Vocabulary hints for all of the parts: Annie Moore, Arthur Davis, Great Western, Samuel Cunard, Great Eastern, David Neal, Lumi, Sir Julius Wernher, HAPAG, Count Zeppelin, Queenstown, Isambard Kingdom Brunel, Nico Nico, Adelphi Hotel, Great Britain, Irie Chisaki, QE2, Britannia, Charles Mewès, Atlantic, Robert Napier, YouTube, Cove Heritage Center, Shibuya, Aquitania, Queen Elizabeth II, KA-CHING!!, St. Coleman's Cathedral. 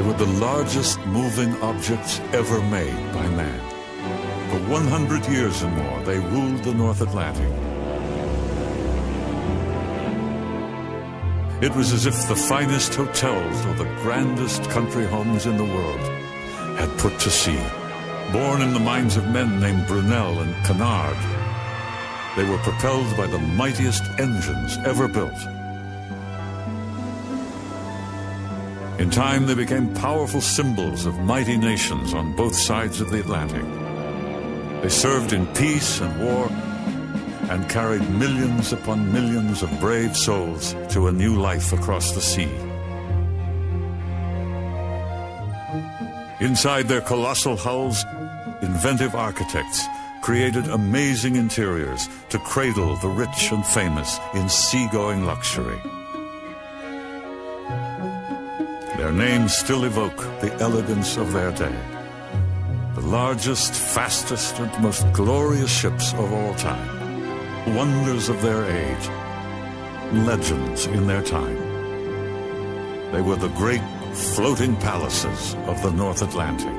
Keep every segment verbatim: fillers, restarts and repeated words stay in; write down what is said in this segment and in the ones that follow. They were the largest moving objects ever made by man. For one hundred years or more, they ruled the North Atlantic. It was as if the finest hotels or the grandest country homes in the world had put to sea. Born in the minds of men named Brunel and Cunard, they were propelled by the mightiest engines ever built. In time, they became powerful symbols of mighty nations on both sides of the Atlantic. They served in peace and war, and carried millions upon millions of brave souls to a new life across the sea. Inside their colossal hulls, inventive architects created amazing interiors to cradle the rich and famous in seagoing luxury. Their names still evoke the elegance of their day. The largest, fastest, and most glorious ships of all time. Wonders of their age, legends in their time. They were the great floating palaces of the North Atlantic.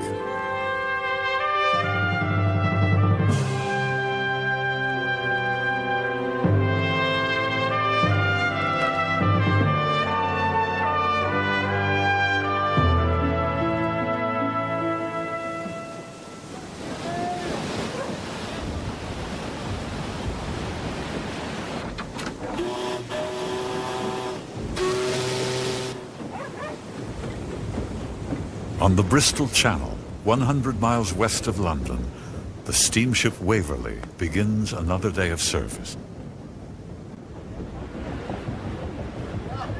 On the Bristol Channel, one hundred miles west of London, the steamship Waverley begins another day of service.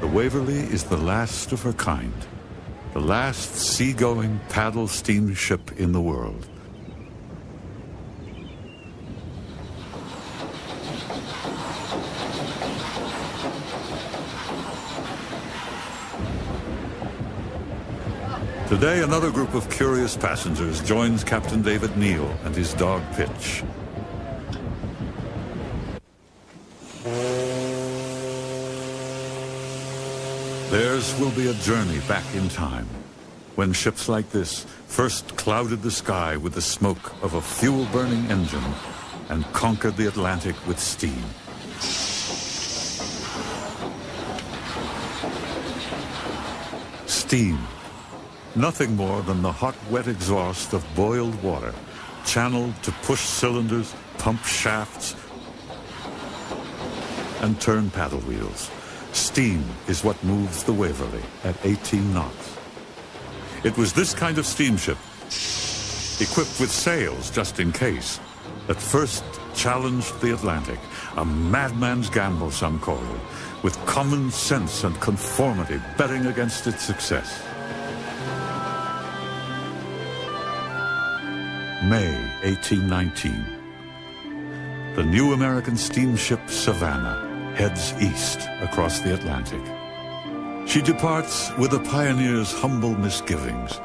The Waverley is the last of her kind, the last seagoing paddle steamship in the world. Today, another group of curious passengers joins Captain David Neal and his dog, Pitch. Theirs will be a journey back in time, when ships like this first clouded the sky with the smoke of a fuel-burning engine and conquered the Atlantic with steam. Steam. Nothing more than the hot, wet exhaust of boiled water, channeled to push cylinders, pump shafts, and turn paddle wheels. Steam is what moves the Waverley at eighteen knots. It was this kind of steamship, equipped with sails just in case, that first challenged the Atlantic, a madman's gamble, some call it, with common sense and conformity betting against its success. May eighteen nineteen. The new American steamship Savannah heads east across the Atlantic. She departs with a pioneer's humble misgivings.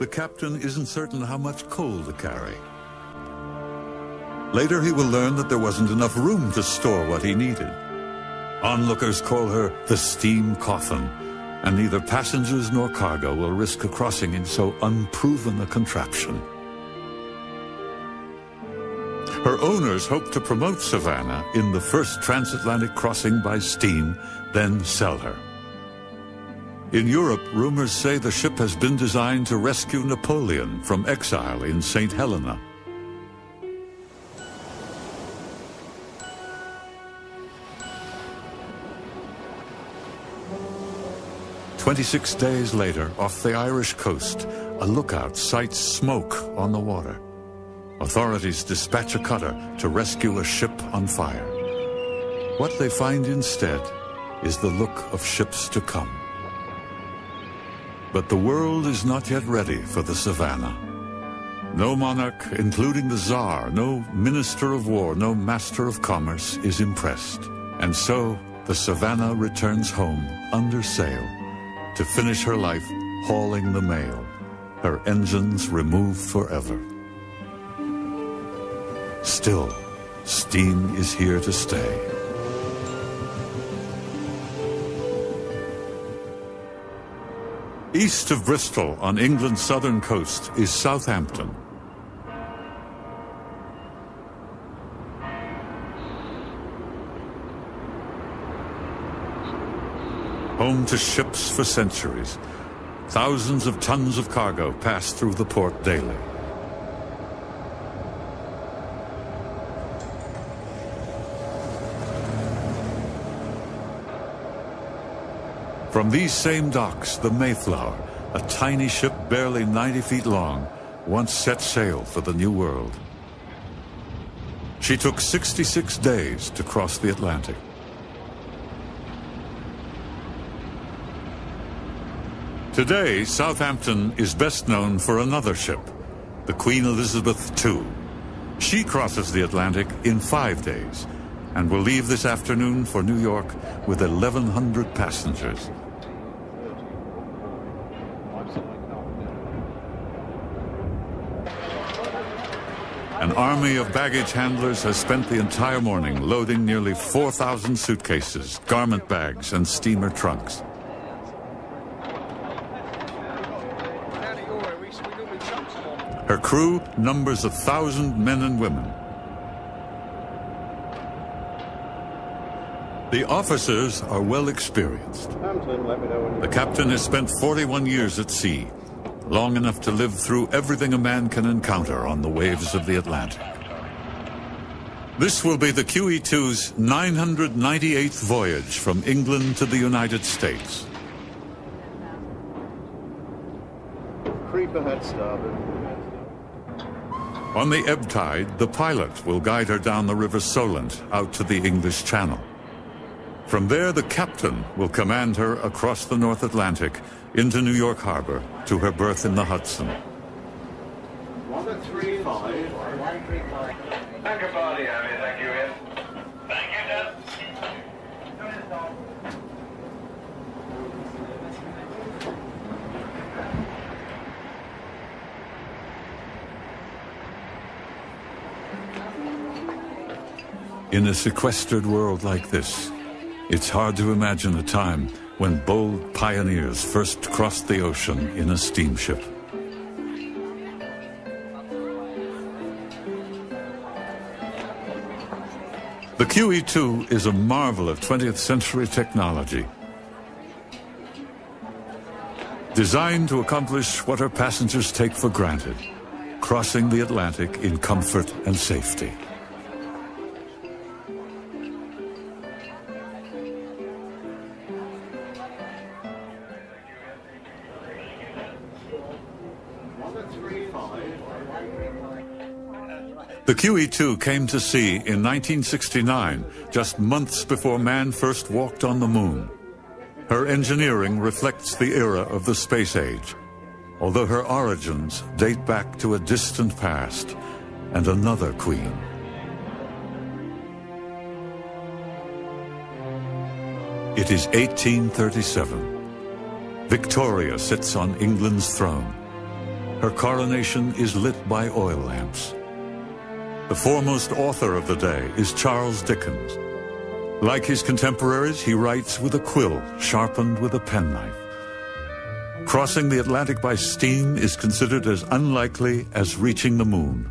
The captain isn't certain how much coal to carry. Later he will learn that there wasn't enough room to store what he needed. Onlookers call her the steam coffin, and neither passengers nor cargo will risk a crossing in so unproven a contraption. Her owners hope to promote Savannah in the first transatlantic crossing by steam, then sell her. In Europe, rumors say the ship has been designed to rescue Napoleon from exile in Saint Helena. twenty-six days later, off the Irish coast, a lookout sights smoke on the water. Authorities dispatch a cutter to rescue a ship on fire. What they find instead is the look of ships to come. But the world is not yet ready for the Savannah. No monarch, including the Tsar, no minister of war, no master of commerce is impressed. And so the Savannah returns home under sail to finish her life hauling the mail, her engines removed forever. Still, steam is here to stay. East of Bristol, on England's southern coast, is Southampton. Home to ships for centuries, thousands of tons of cargo pass through the port daily. From these same docks, the Mayflower, a tiny ship barely ninety feet long, once set sail for the New World. She took sixty-six days to cross the Atlantic. Today, Southampton is best known for another ship, the Queen Elizabeth the Second. She crosses the Atlantic in five days and will leave this afternoon for New York with eleven hundred passengers. An army of baggage handlers has spent the entire morning loading nearly four thousand suitcases, garment bags, and steamer trunks. Her crew numbers a thousand men and women. The officers are well experienced. The captain has spent forty-one years at sea, long enough to live through everything a man can encounter on the waves of the Atlantic. This will be the Q E two's nine hundred ninety-eighth voyage from England to the United States. Creeper head starboard. On the ebb tide, the pilot will guide her down the River Solent out to the English Channel. From there, the captain will command her across the North Atlantic into New York Harbor to her berth in the Hudson. one three five. Thank you, Barty. Thank you, Ian. Thank you, Dad. In a sequestered world like this, it's hard to imagine a time when bold pioneers first crossed the ocean in a steamship. The Q E two is a marvel of twentieth century technology, designed to accomplish what her passengers take for granted, crossing the Atlantic in comfort and safety. The Q E two came to sea in nineteen sixty-nine, just months before man first walked on the moon. Her engineering reflects the era of the space age, although her origins date back to a distant past and another queen. It is eighteen thirty-seven. Victoria sits on England's throne. Her coronation is lit by oil lamps. The foremost author of the day is Charles Dickens. Like his contemporaries, he writes with a quill sharpened with a penknife. Crossing the Atlantic by steam is considered as unlikely as reaching the moon.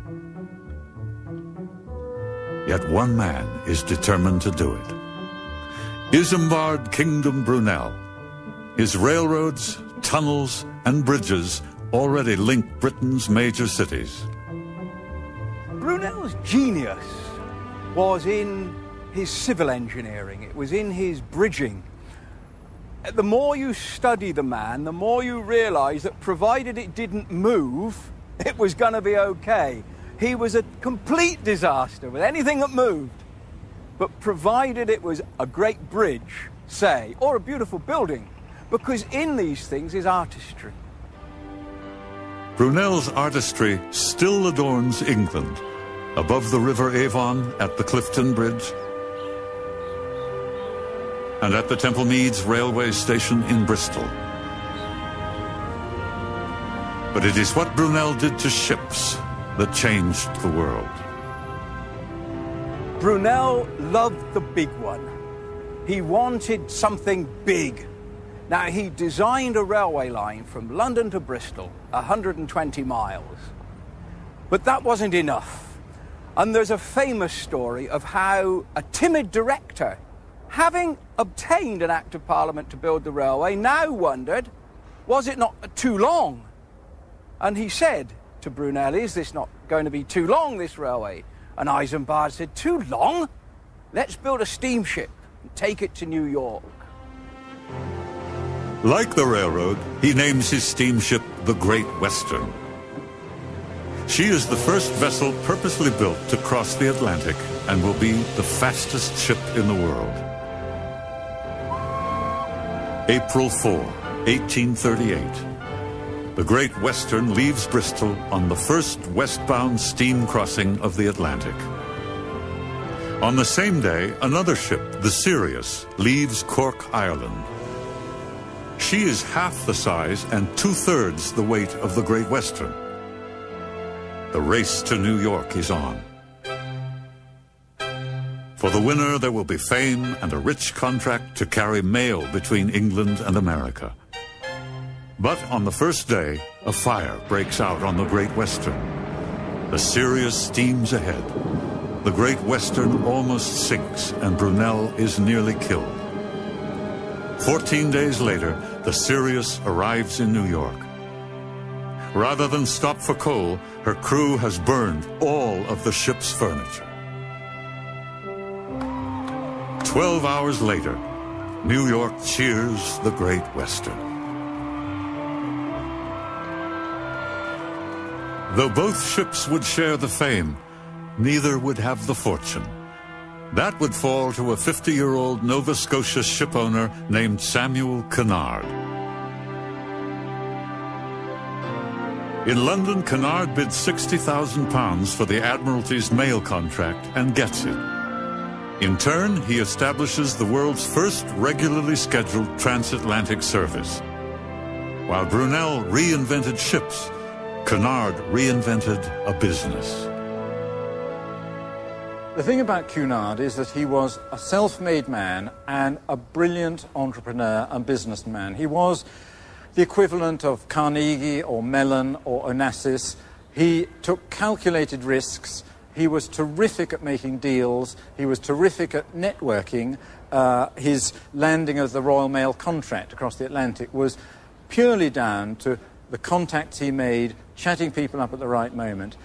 Yet one man is determined to do it. Isambard Kingdom Brunel. His railroads, tunnels, and bridges already link Britain's major cities. Brunel's genius was in his civil engineering, it was in his bridging. The more you study the man, the more you realise that provided it didn't move, it was going to be okay. He was a complete disaster with anything that moved. But provided it was a great bridge, say, or a beautiful building, because in these things is artistry. Brunel's artistry still adorns England. Above the River Avon at the Clifton Bridge and at the Temple Meads railway station in Bristol. But it is what Brunel did to ships that changed the world. Brunel loved the big one. He wanted something big. Now, he designed a railway line from London to Bristol, one hundred twenty miles. But that wasn't enough. And there's a famous story of how a timid director, having obtained an Act of Parliament to build the railway, now wondered, was it not too long? And he said to Brunel, is this not going to be too long, this railway? And Isambard said, too long? Let's build a steamship and take it to New York. Like the railroad, he names his steamship the Great Western. She is the first vessel purposely built to cross the Atlantic and will be the fastest ship in the world. April fourth, eighteen thirty-eight. The Great Western leaves Bristol on the first westbound steam crossing of the Atlantic. On the same day, another ship, the Sirius, leaves Cork, Ireland. She is half the size and two-thirds the weight of the Great Western. The race to New York is on. For the winner, there will be fame and a rich contract to carry mail between England and America. But on the first day, a fire breaks out on the Great Western. The Sirius steams ahead. The Great Western almost sinks, and Brunel is nearly killed. Fourteen days later, the Sirius arrives in New York. Rather than stop for coal, her crew has burned all of the ship's furniture. Twelve hours later, New York cheers the Great Western. Though both ships would share the fame, neither would have the fortune. That would fall to a fifty-year-old Nova Scotia shipowner named Samuel Cunard. In London, Cunard bids sixty thousand pounds for the Admiralty's mail contract and gets it. In turn, he establishes the world's first regularly scheduled transatlantic service. While Brunel reinvented ships, Cunard reinvented a business. The thing about Cunard is that he was a self-made man and a brilliant entrepreneur and businessman. He was the equivalent of Carnegie or Mellon or Onassis. He took calculated risks. He was terrific at making deals. He was terrific at networking. Uh, his landing of the Royal Mail contract across the Atlantic was purely down to the contacts he made, chatting people up at the right moment.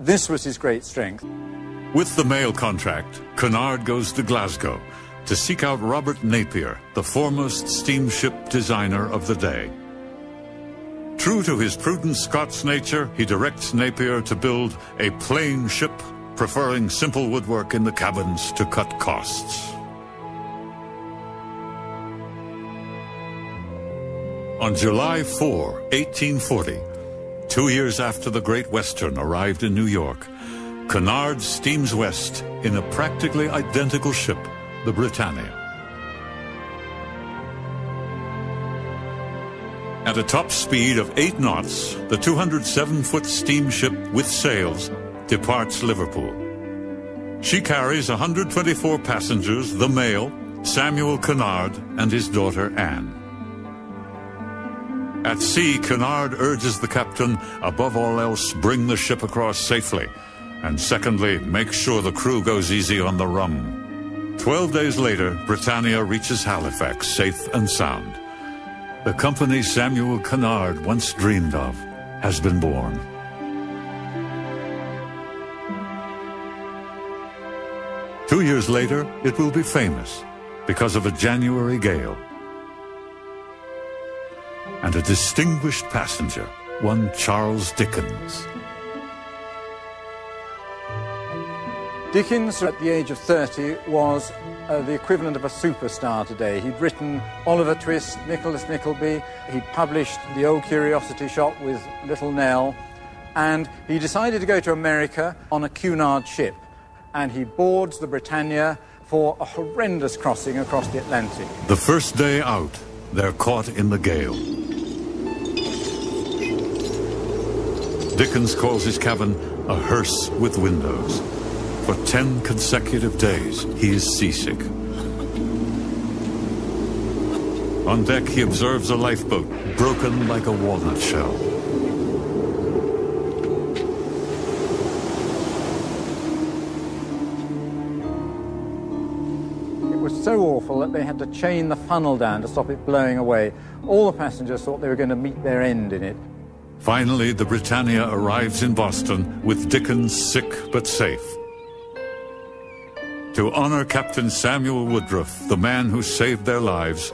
This was his great strength. With the mail contract, Cunard goes to Glasgow to seek out Robert Napier, the foremost steamship designer of the day. True to his prudent Scots nature, he directs Napier to build a plain ship, preferring simple woodwork in the cabins to cut costs. On July fourth, eighteen forty, two years after the Great Western arrived in New York, Cunard steams west in a practically identical ship, the Britannia. At a top speed of eight knots, the two hundred seven foot steamship with sails departs Liverpool. She carries one hundred twenty-four passengers, the mail, Samuel Cunard, and his daughter Anne. At sea, Cunard urges the captain, above all else, bring the ship across safely. And secondly, make sure the crew goes easy on the rum. Twelve days later, Britannia reaches Halifax, safe and sound. The company Samuel Cunard once dreamed of has been born. Two years later, it will be famous because of a January gale and a distinguished passenger, one Charles Dickens. Dickens, at the age of thirty, was uh, the equivalent of a superstar today. He'd written Oliver Twist, Nicholas Nickleby, he'd published The Old Curiosity Shop with Little Nell, and he decided to go to America on a Cunard ship, and he boards the Britannia for a horrendous crossing across the Atlantic. The first day out, they're caught in the gale. Dickens calls his cabin a hearse with windows. For ten consecutive days, he is seasick. On deck, he observes a lifeboat, broken like a walnut shell. It was so awful that they had to chain the funnel down to stop it blowing away. All the passengers thought they were going to meet their end in it. Finally, the Britannia arrives in Boston with Dickens sick but safe. To honor Captain Samuel Woodruff, the man who saved their lives,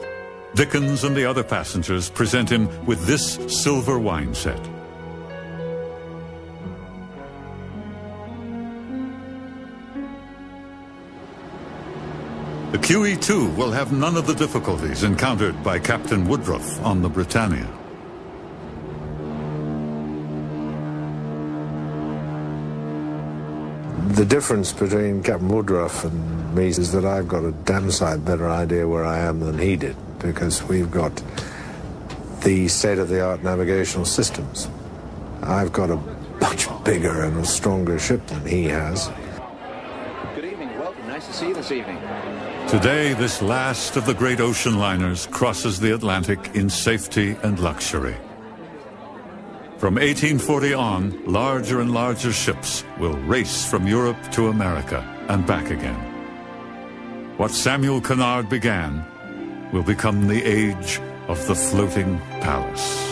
Dickens and the other passengers present him with this silver wine set. The Q E two will have none of the difficulties encountered by Captain Woodruff on the Britannia. The difference between Captain Woodruff and me is that I've got a damn sight better idea where I am than he did, because we've got the state-of-the-art navigational systems. I've got a much bigger and a stronger ship than he has. Good evening, welcome, nice to see you this evening. Today, this last of the great ocean liners crosses the Atlantic in safety and luxury. From eighteen forty on, larger and larger ships will race from Europe to America and back again. What Samuel Cunard began will become the age of the floating palace.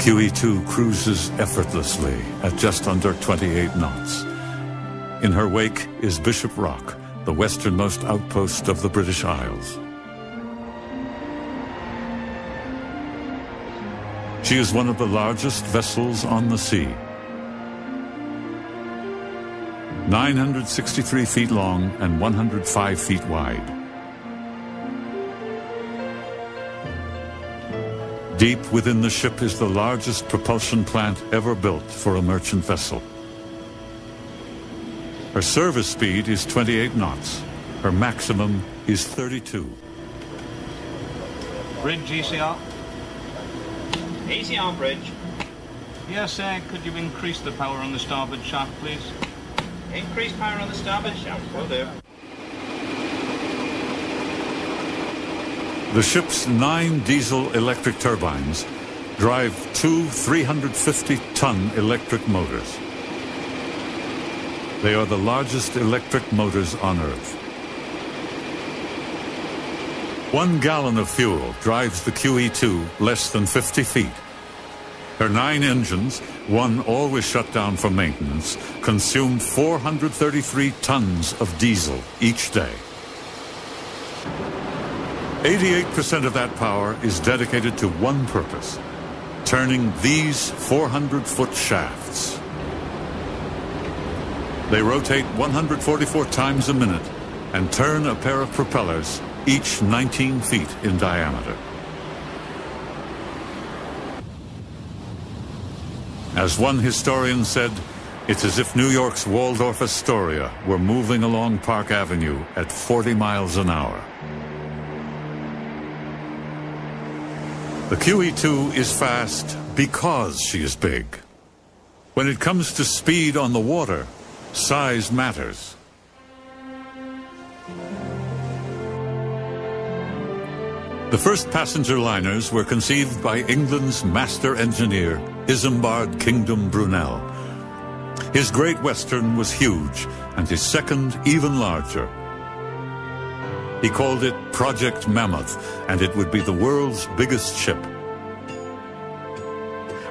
Q E two cruises effortlessly at just under twenty-eight knots. In her wake is Bishop Rock, the westernmost outpost of the British Isles. She is one of the largest vessels on the sea. nine hundred sixty-three feet long and one hundred five feet wide. Deep within the ship is the largest propulsion plant ever built for a merchant vessel. Her service speed is twenty-eight knots. Her maximum is thirty-two. Bridge E C R. E C R bridge. Yes, sir. Could you increase the power on the starboard shaft, please? Increase power on the starboard shaft. Will do. The ship's nine diesel electric turbines drive two three hundred fifty ton electric motors. They are the largest electric motors on Earth. One gallon of fuel drives the Q E two less than fifty feet. Her nine engines, one always shut down for maintenance, consume four hundred thirty-three tons of diesel each day. eighty-eight percent of that power is dedicated to one purpose, turning these four hundred foot shafts. They rotate one hundred forty-four times a minute and turn a pair of propellers, each nineteen feet in diameter. As one historian said, it's as if New York's Waldorf Astoria were moving along Park Avenue at forty miles an hour. The Q E two is fast because she is big. When it comes to speed on the water, size matters. The first passenger liners were conceived by England's master engineer, Isambard Kingdom Brunel. His Great Western was huge, and his second even larger. He called it Project Mammoth, and it would be the world's biggest ship.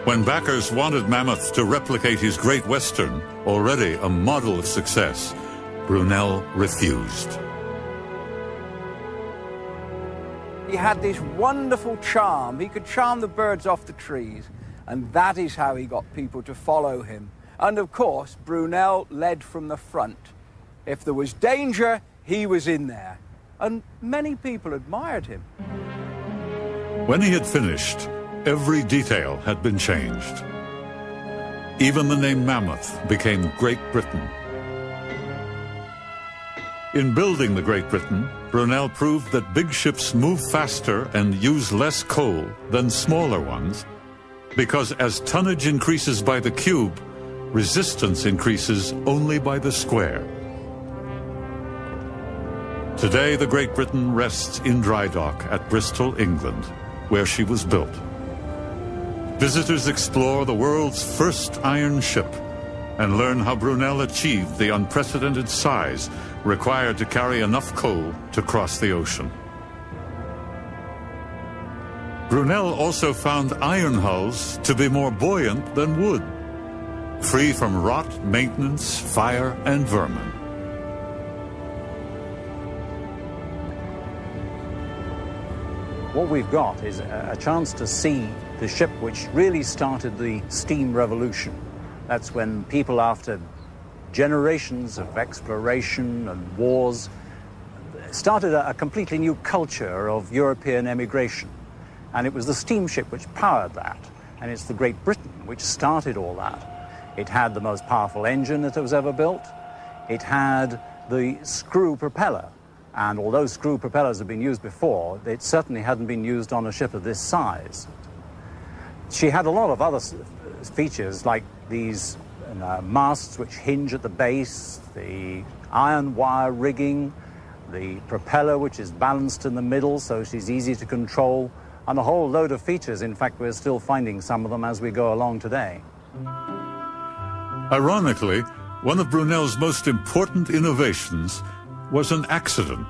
When backers wanted Mammoth to replicate his Great Western, already a model of success, Brunel refused. He had this wonderful charm. He could charm the birds off the trees, and that is how he got people to follow him. And of course, Brunel led from the front. If there was danger, he was in there. And many people admired him. When he had finished, every detail had been changed. Even the name Mammoth became Great Britain. In building the Great Britain, Brunel proved that big ships move faster and use less coal than smaller ones, because as tonnage increases by the cube, resistance increases only by the square. Today, the Great Britain rests in dry dock at Bristol, England, where she was built. Visitors explore the world's first iron ship and learn how Brunel achieved the unprecedented size required to carry enough coal to cross the ocean. Brunel also found iron hulls to be more buoyant than wood, free from rot, maintenance, fire, and vermin. What we've got is a chance to see the ship which really started the steam revolution. That's when people, after generations of exploration and wars, started a, a completely new culture of European emigration. And it was the steamship which powered that. And it's the Great Britain which started all that. It had the most powerful engine that was ever built. It had the screw propeller. And although screw propellers had been used before, it certainly hadn't been used on a ship of this size. She had a lot of other features, like these uh, masts which hinge at the base, the iron wire rigging, the propeller which is balanced in the middle so she's easy to control, and a whole load of features. In fact, we're still finding some of them as we go along today. Ironically, one of Brunel's most important innovations was an accident.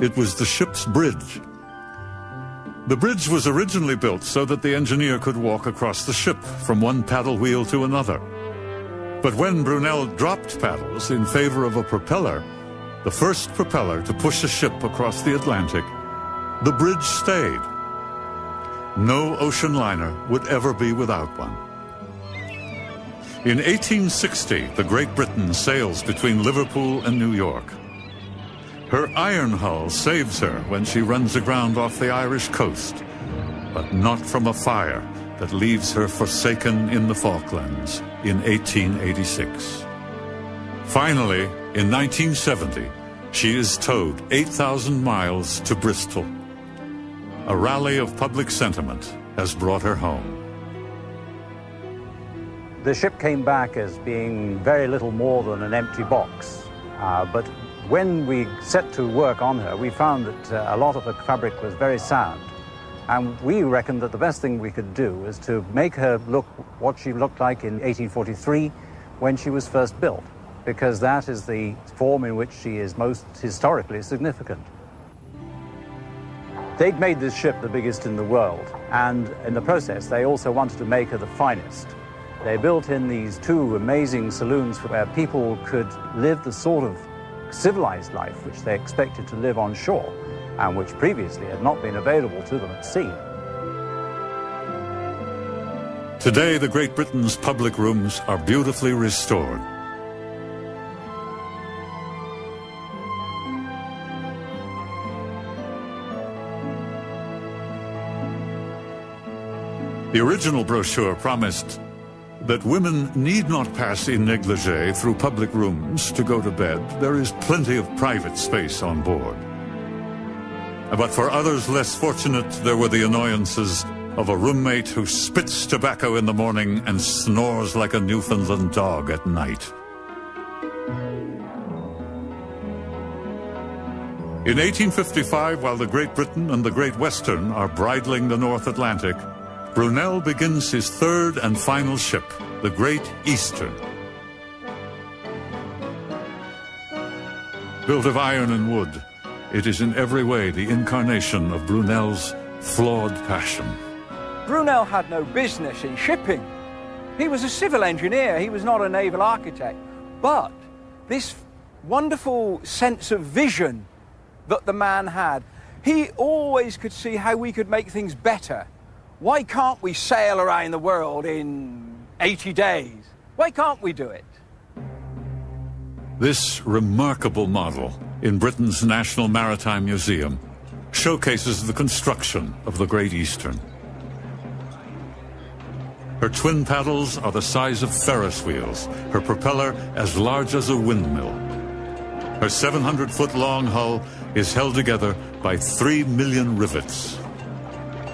It was the ship's bridge. The bridge was originally built so that the engineer could walk across the ship from one paddle wheel to another. But when Brunel dropped paddles in favor of a propeller, the first propeller to push a ship across the Atlantic, the bridge stayed. No ocean liner would ever be without one. In eighteen sixty, the Great Britain sails between Liverpool and New York. Her iron hull saves her when she runs aground off the Irish coast, but not from a fire that leaves her forsaken in the Falklands in eighteen eighty-six. Finally, in nineteen seventy, she is towed eight thousand miles to Bristol. A rally of public sentiment has brought her home. The ship came back as being very little more than an empty box, uh, but when we set to work on her, we found that uh, a lot of her fabric was very sound. And we reckoned that the best thing we could do was to make her look what she looked like in eighteen forty-three when she was first built, because that is the form in which she is most historically significant. They'd made this ship the biggest in the world, and in the process, they also wanted to make her the finest. They built in these two amazing saloons where people could live the sort of civilized life which they expected to live on shore and which previously had not been available to them at sea. Today, the Great Britain's public rooms are beautifully restored. The original brochure promised that women need not pass in negligee through public rooms to go to bed. There is plenty of private space on board. But for others less fortunate, there were the annoyances of a roommate who spits tobacco in the morning and snores like a Newfoundland dog at night. In eighteen fifty-five, while the Great Britain and the Great Western are bridling the North Atlantic, Brunel begins his third and final ship, the Great Eastern. Built of iron and wood, it is in every way the incarnation of Brunel's flawed passion. Brunel had no business in shipping. He was a civil engineer, he was not a naval architect. But this wonderful sense of vision that the man had, he always could see how we could make things better. Why can't we sail around the world in eighty days? Why can't we do it? This remarkable model in Britain's National Maritime Museum showcases the construction of the Great Eastern. Her twin paddles are the size of Ferris wheels, her propeller as large as a windmill. Her seven hundred foot long hull is held together by three million rivets.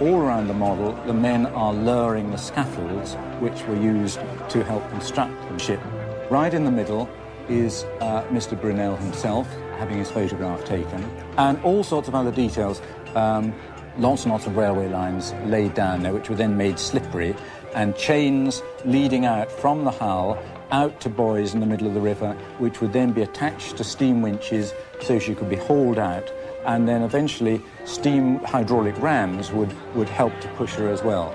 All around the model, the men are lowering the scaffolds which were used to help construct the ship. Right in the middle is uh, Mister Brunel himself, having his photograph taken, and all sorts of other details. Um, lots and lots of railway lines laid down there, which were then made slippery, and chains leading out from the hull out to buoys in the middle of the river, which would then be attached to steam winches so she could be hauled out, and then eventually steam hydraulic rams would, would help to push her as well.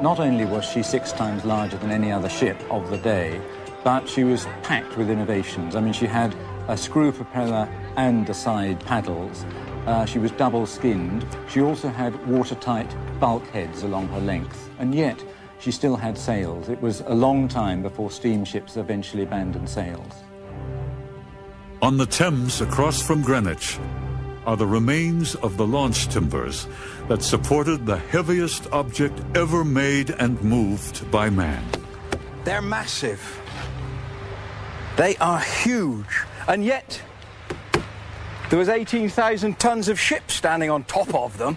Not only was she six times larger than any other ship of the day, but she was packed with innovations. I mean, she had a screw propeller and the side paddles. Uh, she was double-skinned. She also had watertight bulkheads along her length, and yet she still had sails. It was a long time before steamships eventually abandoned sails. On the Thames, across from Greenwich, are the remains of the launch timbers that supported the heaviest object ever made and moved by man. They're massive. They are huge. And yet, there was eighteen thousand tons of ships standing on top of them.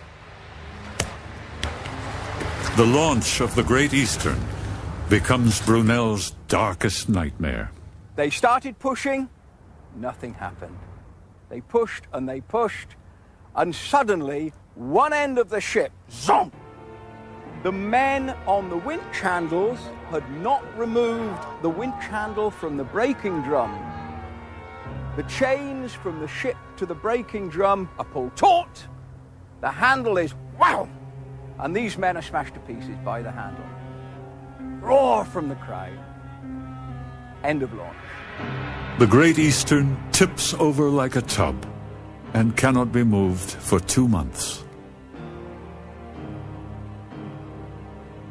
The launch of the Great Eastern becomes Brunel's darkest nightmare. They started pushing, nothing happened. They pushed and they pushed, and suddenly, one end of the ship, zonk! The men on the winch handles had not removed the winch handle from the braking drum. The chains from the ship to the braking drum are pulled taut, the handle is wow! And these men are smashed to pieces by the handle. Roar from the crowd. End of launch. The Great Eastern tips over like a tub and cannot be moved for two months.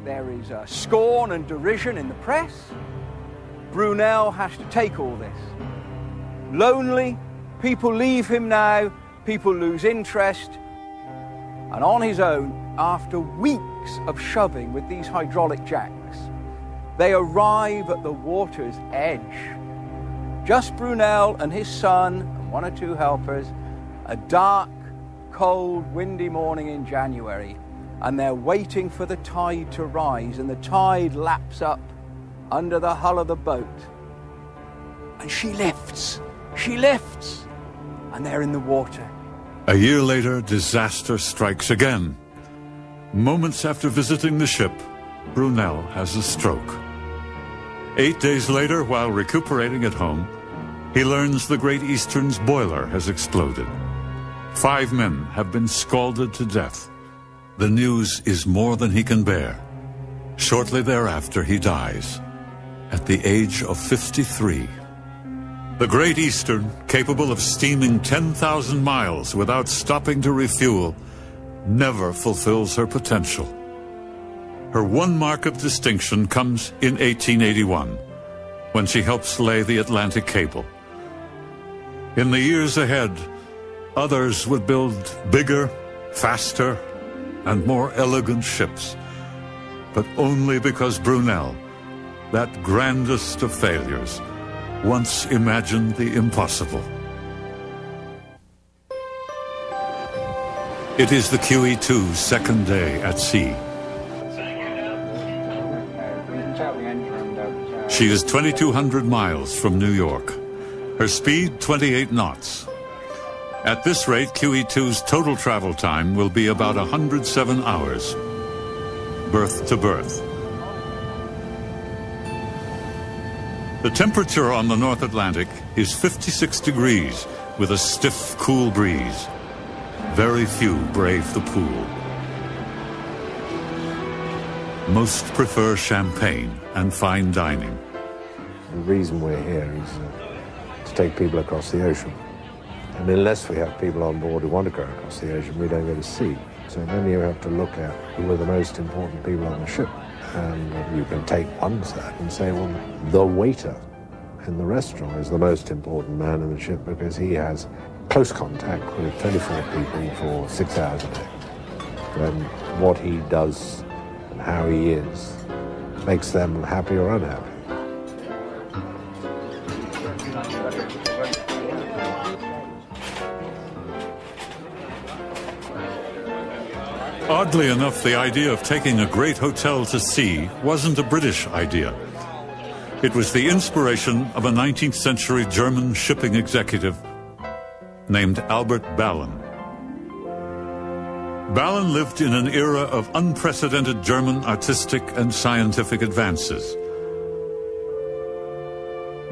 There is a scorn and derision in the press. Brunel has to take all this. Lonely, people leave him now, people lose interest, and on his own, after weeks of shoving with these hydraulic jacks, they arrive at the water's edge. Just Brunel and his son, and one or two helpers, a dark, cold, windy morning in January, and they're waiting for the tide to rise, and the tide laps up under the hull of the boat. And she lifts, she lifts, and they're in the water. A year later, disaster strikes again. Moments after visiting the ship, Brunel has a stroke. Eight days later, while recuperating at home, he learns the Great Eastern's boiler has exploded. Five men have been scalded to death. The news is more than he can bear. Shortly thereafter, he dies at the age of fifty-three. The Great Eastern, capable of steaming ten thousand miles without stopping to refuel, never fulfills her potential. Her one mark of distinction comes in eighteen eighty-one, when she helps lay the Atlantic cable. In the years ahead, others would build bigger, faster, and more elegant ships, but only because Brunel, that grandest of failures, once imagined the impossible. It is the Q E two's second day at sea. She is twenty-two hundred miles from New York. Her speed, twenty-eight knots. At this rate, Q E two's total travel time will be about one hundred seven hours, berth to berth. The temperature on the North Atlantic is fifty-six degrees with a stiff, cool breeze. Very few brave the pool. Most prefer champagne and fine dining. The reason we're here is uh, to take people across the ocean. And unless we have people on board who want to go across the ocean, we don't go to sea. So then you have to look at who are the most important people on the ship. And you can take one side and say, well, the waiter in the restaurant is the most important man in the ship because he has close contact with twenty-four people for six hours a day. And what he does and how he is makes them happy or unhappy. Oddly enough, the idea of taking a great hotel to sea wasn't a British idea. It was the inspiration of a nineteenth century German shipping executive named Albert Ballin. Ballin lived in an era of unprecedented German artistic and scientific advances.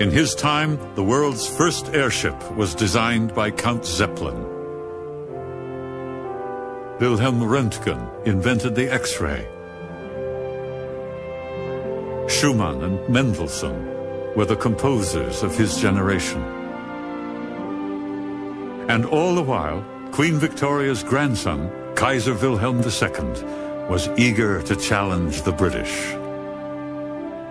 In his time, the world's first airship was designed by Count Zeppelin. Wilhelm Röntgen invented the X-ray. Schumann and Mendelssohn were the composers of his generation. And all the while, Queen Victoria's grandson, Kaiser Wilhelm the Second, was eager to challenge the British.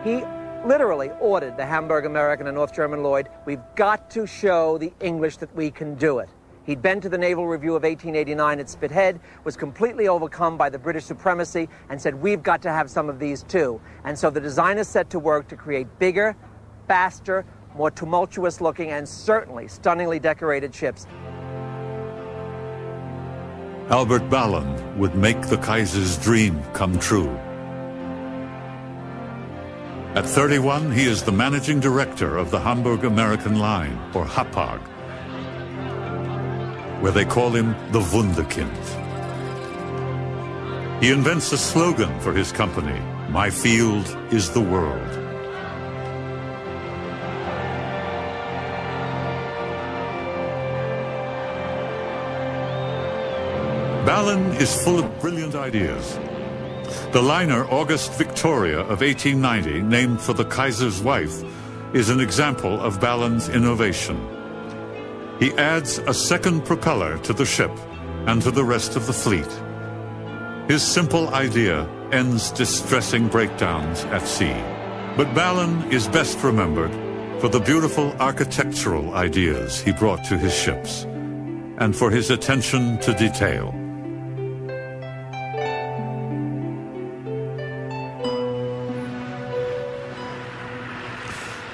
He literally ordered the Hamburg American and North German Lloyd, we've got to show the English that we can do it. He'd been to the Naval Review of eighteen eighty-nine at Spithead, was completely overcome by the British supremacy, and said, we've got to have some of these too. And so the designers set to work to create bigger, faster, more tumultuous looking, and certainly stunningly decorated ships. Albert Ballin would make the Kaiser's dream come true. At thirty-one, he is the managing director of the Hamburg American Line, or HAPAG, where they call him the Wunderkind. He invents a slogan for his company, "My field is the world." Ballin is full of brilliant ideas. The liner August Victoria of eighteen ninety, named for the Kaiser's wife, is an example of Ballin's innovation. He adds a second propeller to the ship and to the rest of the fleet. His simple idea ends distressing breakdowns at sea. But Ballin is best remembered for the beautiful architectural ideas he brought to his ships and for his attention to detail.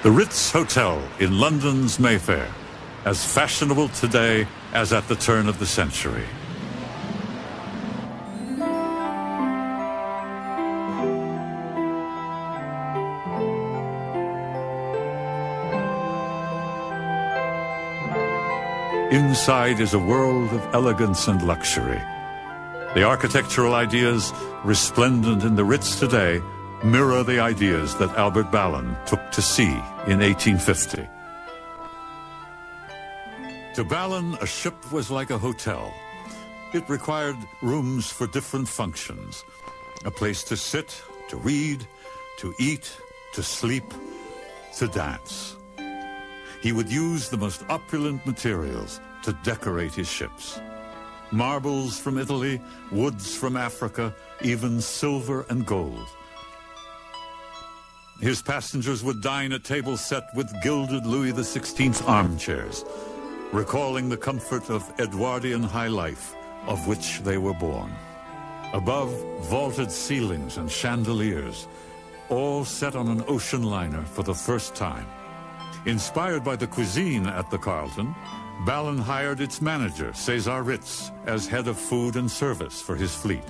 The Ritz Hotel in London's Mayfair, as fashionable today as at the turn of the century. Inside is a world of elegance and luxury. The architectural ideas resplendent in the Ritz today mirror the ideas that Albert Ballin took to sea in eighteen fifty. To Ballin, a ship was like a hotel. It required rooms for different functions, a place to sit, to read, to eat, to sleep, to dance. He would use the most opulent materials to decorate his ships. Marbles from Italy, woods from Africa, even silver and gold. His passengers would dine at tables set with gilded Louis the sixteenth armchairs, recalling the comfort of Edwardian high life of which they were born. Above, vaulted ceilings and chandeliers, all set on an ocean liner for the first time. Inspired by the cuisine at the Carlton, Ballin hired its manager, Cesar Ritz, as head of food and service for his fleet.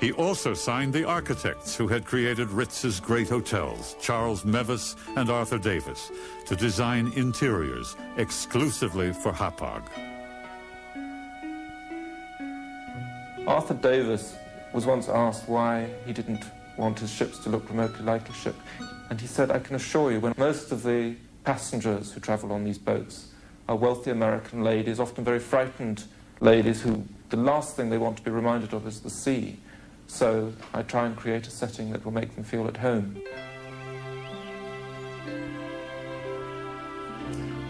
He also signed the architects who had created Ritz's great hotels, Charles Mewès and Arthur Davis, to design interiors exclusively for HAPAG. Arthur Davis was once asked why he didn't want his ships to look remotely like a ship. And he said, I can assure you, when most of the passengers who travel on these boats are wealthy American ladies, often very frightened ladies, who the last thing they want to be reminded of is the sea. So I try and create a setting that will make them feel at home.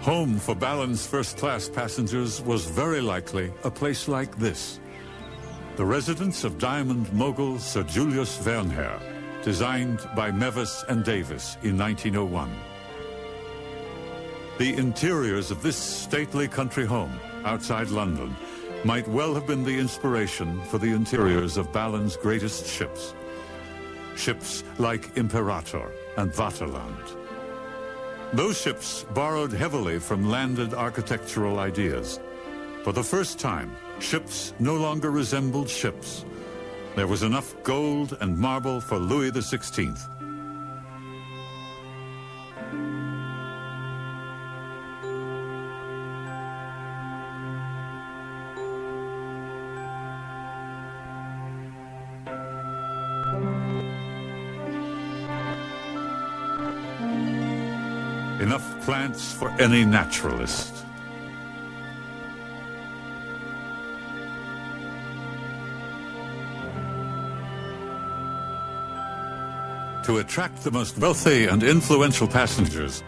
Home for Ballin's first-class passengers was very likely a place like this, the residence of diamond mogul Sir Julius Wernher, designed by Mewes and Davis in nineteen oh one. The interiors of this stately country home outside London might well have been the inspiration for the interiors of Ballin's greatest ships. Ships like Imperator and Vaterland. Those ships borrowed heavily from landed architectural ideas. For the first time, Ships no longer resembled ships. There was enough gold and marble for Louis the sixteenth. Enough plants for any naturalist. To attract the most wealthy and influential passengers,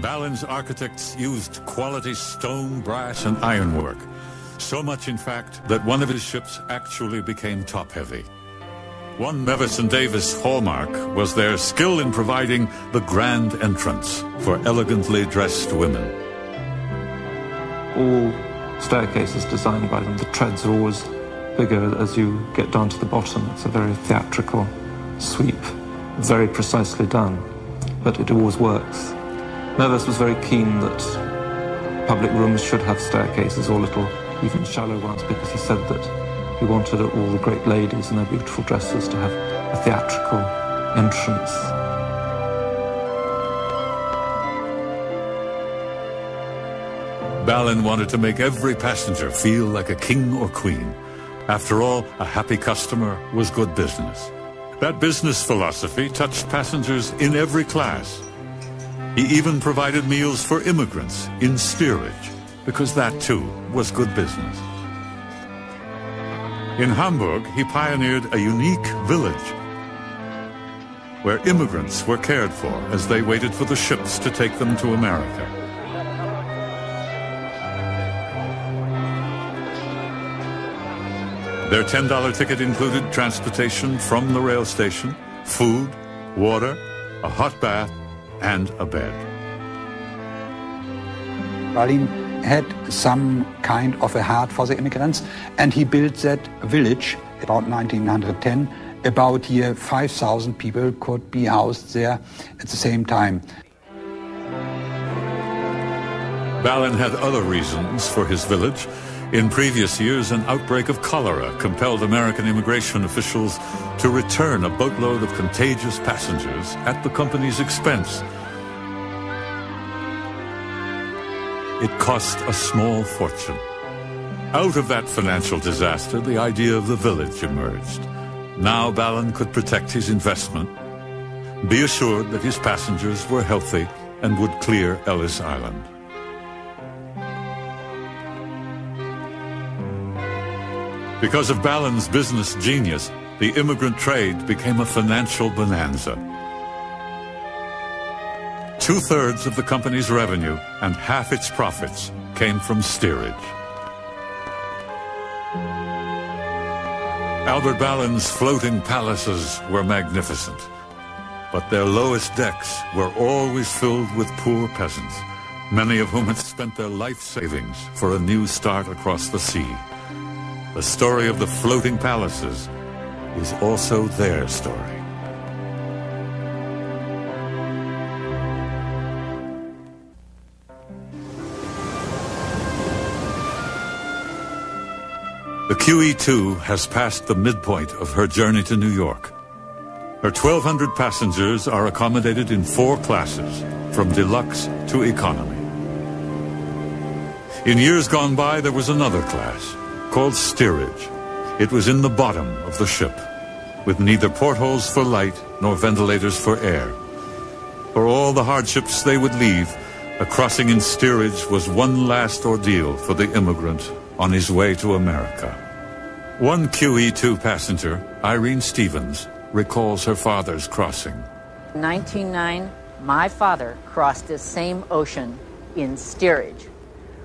Ballin's architects used quality stone, brass, and ironwork. So much, in fact, that one of his ships actually became top-heavy. One Mewis and Davis hallmark was their skill in providing the grand entrance for elegantly dressed women. All staircases designed by them, the treads are always bigger as you get down to the bottom. It's a very theatrical sweep. Very precisely done, but it always works. Mewis was very keen that public rooms should have staircases, or little, even shallow ones, because he said that he wanted all the great ladies in their beautiful dresses to have a theatrical entrance. Ballin wanted to make every passenger feel like a king or queen. After all, a happy customer was good business. That business philosophy touched passengers in every class. He even provided meals for immigrants in steerage, because that too was good business. In Hamburg, he pioneered a unique village where immigrants were cared for as they waited for the ships to take them to America. Their ten dollar ticket included transportation from the rail station, food, water, a hot bath, and a bed. Ballin had some kind of a heart for the immigrants, and he built that village about nineteen ten. About here, five thousand people could be housed there at the same time. Ballin had other reasons for his village. In previous years, an outbreak of cholera compelled American immigration officials to return a boatload of contagious passengers at the company's expense. It cost a small fortune. Out of that financial disaster, the idea of the village emerged. Now Ballin could protect his investment, be assured that his passengers were healthy and would clear Ellis Island. Because of Ballin's business genius, the immigrant trade became a financial bonanza. Two-thirds of the company's revenue and half its profits came from steerage. Albert Ballin's floating palaces were magnificent, but their lowest decks were always filled with poor peasants, many of whom had spent their life savings for a new start across the sea. The story of the floating palaces is also their story. The Q E two has passed the midpoint of her journey to New York. Her twelve hundred passengers are accommodated in four classes, from deluxe to economy. In years gone by, there was another class, called steerage. It was in the bottom of the ship, with neither portholes for light nor ventilators for air. For all the hardships they would leave, a crossing in steerage was one last ordeal for the immigrant on his way to America. One Q E two passenger, Irene Stevens, recalls her father's crossing. In nineteen oh nine, my father crossed this same ocean in steerage,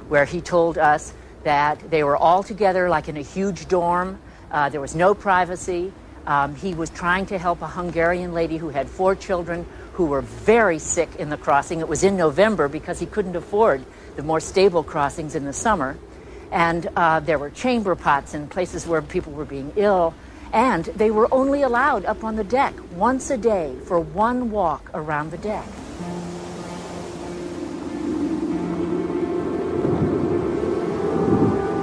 where he told us that they were all together like in a huge dorm. Uh, there was no privacy. Um, he was trying to help a Hungarian lady who had four children who were very sick in the crossing. It was in November because he couldn't afford the more stable crossings in the summer. And uh, there were chamber pots in places where people were being ill. And they were only allowed up on the deck once a day for one walk around the deck.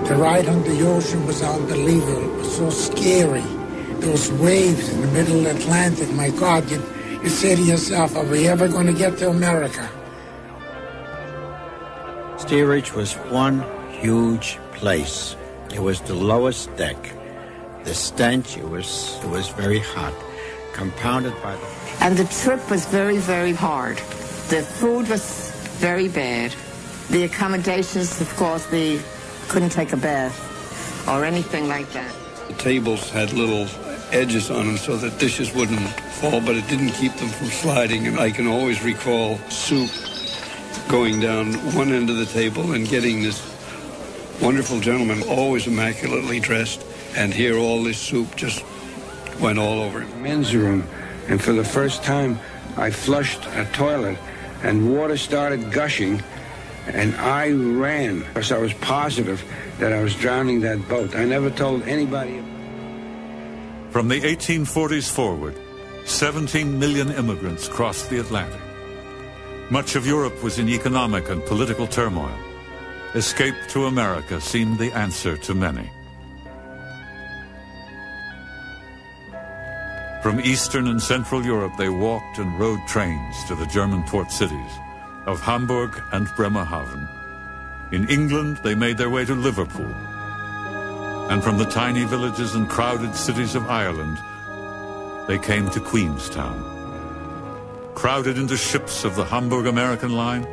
The ride on the ocean was unbelievable. It was so scary. Those waves in the middle Atlantic, my God, you, you say to yourself, are we ever going to get to America? Steerage was one huge place. It was the lowest deck. The stench, it was, it was very hot, compounded by the... And the trip was very, very hard. The food was very bad. The accommodations, of course, the couldn't take a bath or anything like that. The tables had little edges on them so that dishes wouldn't fall, but it didn't keep them from sliding. And I can always recall soup going down one end of the table and getting this wonderful gentleman, always immaculately dressed, and here all this soup just went all over him. Men's room, and for the first time I flushed a toilet and water started gushing. And I ran because I was positive that I was drowning that boat. I never told anybody. From the eighteen forties forward, seventeen million immigrants crossed the Atlantic. Much of Europe was in economic and political turmoil. Escape to America seemed the answer to many. From Eastern and Central Europe, they walked and rode trains to the German port cities of Hamburg and Bremerhaven. In England, they made their way to Liverpool. And from the tiny villages and crowded cities of Ireland, they came to Queenstown. Crowded into ships of the Hamburg American line,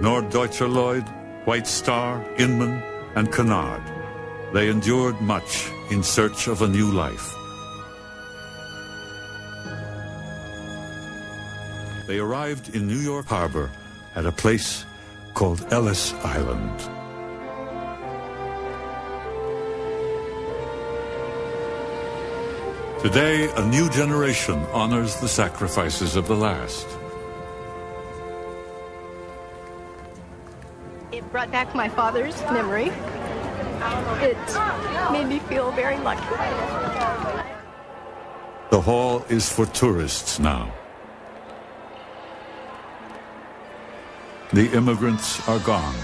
Norddeutscher Lloyd, White Star, Inman, and Cunard, they endured much in search of a new life. They arrived in New York Harbor at a place called Ellis Island. Today, a new generation honors the sacrifices of the last. It brought back my father's memory. It made me feel very lucky. The hall is for tourists now. The immigrants are gone.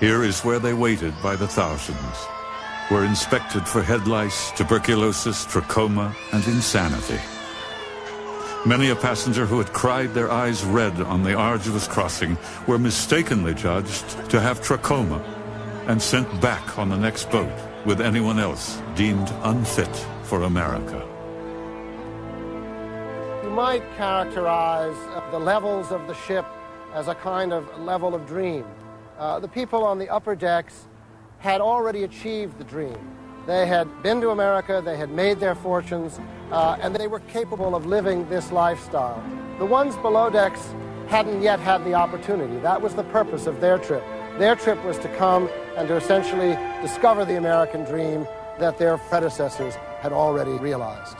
Here is where they waited by the thousands, were inspected for head lice, tuberculosis, trachoma, and insanity. Many a passenger who had cried their eyes red on the arduous crossing were mistakenly judged to have trachoma and sent back on the next boat with anyone else deemed unfit for America. You might characterize the levels of the ship as a kind of level of dream. Uh, the people on the upper decks had already achieved the dream. They had been to America, they had made their fortunes, uh, and they were capable of living this lifestyle. The ones below decks hadn't yet had the opportunity. That was the purpose of their trip. Their trip was to come and to essentially discover the American dream that their predecessors had already realized.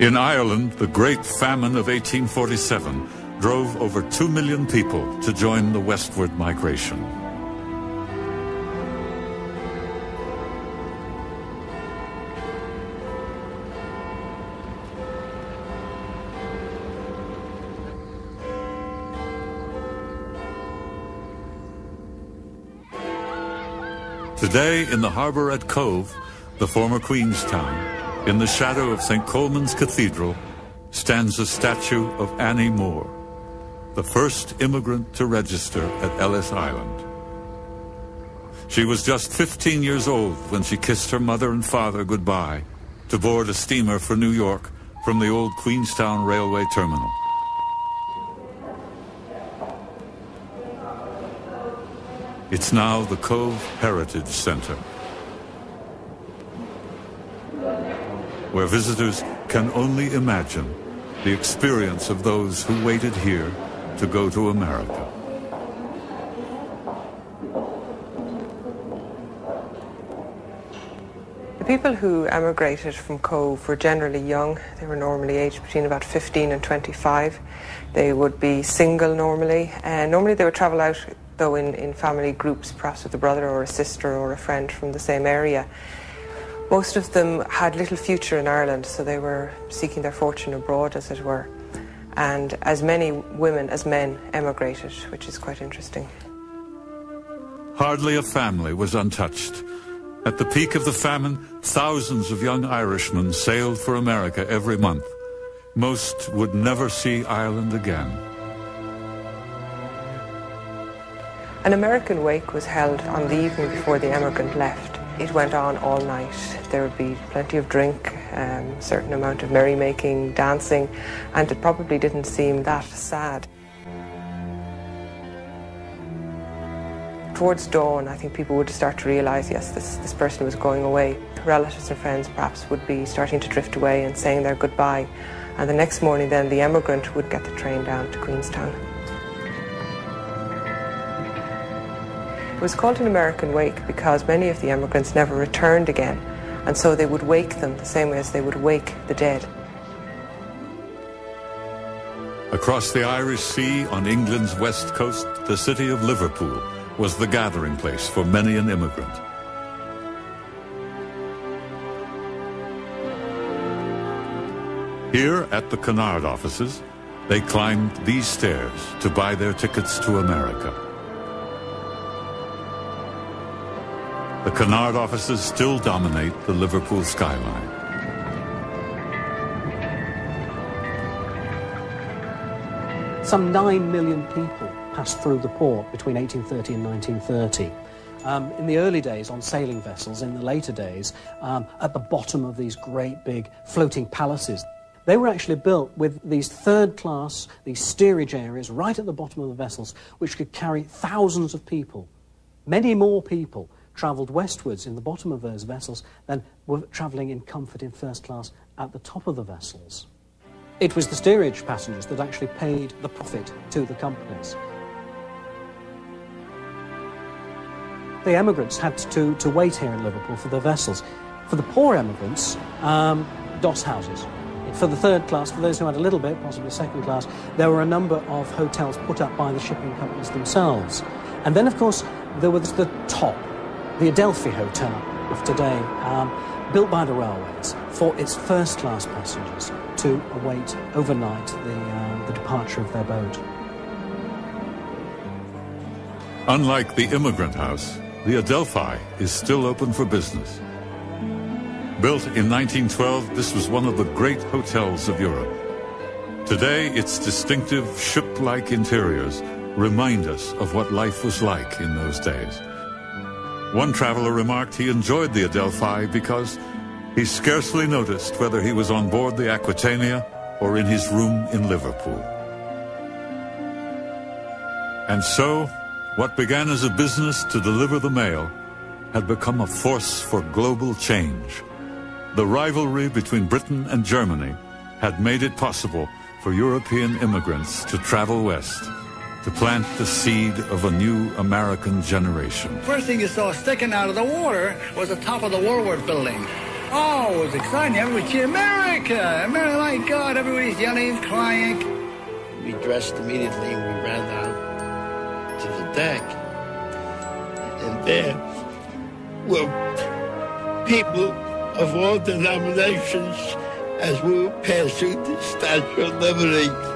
In Ireland, the Great Famine of eighteen forty-seven drove over two million people to join the westward migration. Today, in the harbor at Cove, the former Queenstown, in the shadow of Saint Coleman's Cathedral stands a statue of Annie Moore, the first immigrant to register at Ellis Island. She was just fifteen years old when she kissed her mother and father goodbye to board a steamer for New York from the old Queenstown Railway Terminal. It's now the Cove Heritage Center, where visitors can only imagine the experience of those who waited here to go to America. The people who emigrated from Cove were generally young. They were normally aged between about fifteen and twenty-five. They would be single normally, and normally they would travel out, though, in, in family groups, perhaps with a brother or a sister or a friend from the same area. Most of them had little future in Ireland, so they were seeking their fortune abroad, as it were. and as many women as men emigrated, which is quite interesting. Hardly a family was untouched. At the peak of the famine, thousands of young Irishmen sailed for America every month. Most would never see Ireland again. An American wake was held on the evening before the emigrant left. It went on all night. There would be plenty of drink, um, certain amount of merrymaking, dancing, and it probably didn't seem that sad. Towards dawn, I think people would start to realise, yes, this, this person was going away. Relatives and friends perhaps would be starting to drift away and saying their goodbye. And the next morning then the emigrant would get the train down to Queenstown. It was called an American wake because many of the emigrants never returned again. And so they would wake them the same way as they would wake the dead. Across the Irish Sea on England's west coast, the city of Liverpool was the gathering place for many an immigrant. Here at the Cunard offices, they climbed these stairs to buy their tickets to America. The Cunard offices still dominate the Liverpool skyline. Some nine million people passed through the port between eighteen thirty and nineteen thirty. Um, in the early days on sailing vessels, in the later days um, at the bottom of these great big floating palaces. They were actually built with these third class, these steerage areas right at the bottom of the vessels, which could carry thousands of people. Many more people travelled westwards in the bottom of those vessels than were travelling in comfort in first class at the top of the vessels. It was the steerage passengers that actually paid the profit to the companies. The emigrants had to, to wait here in Liverpool for their vessels. For the poor emigrants, um, doss houses. For the third class, for those who had a little bit, possibly second class, there were a number of hotels put up by the shipping companies themselves. And then, of course, there was the top, the Adelphi Hotel of today, um, built by the railways for its first class passengers to await overnight the, uh, the departure of their boat. Unlike the immigrant house, the Adelphi is still open for business. Built in nineteen twelve, this was one of the great hotels of Europe. Today, its distinctive ship-like interiors remind us of what life was like in those days. One traveler remarked he enjoyed the Adelphi because he scarcely noticed whether he was on board the Aquitania or in his room in Liverpool. And so, what began as a business to deliver the mail had become a force for global change. The rivalry between Britain and Germany had made it possible for European immigrants to travel west, to plant the seed of a new American generation. First thing you saw sticking out of the water was the top of the Warwick Building. Oh, it was exciting. Everybody cheered, America! America, my God, everybody's yelling, crying. We dressed immediately and we ran out to the deck, and there were people of all denominations as we were passing the Statue of Liberty.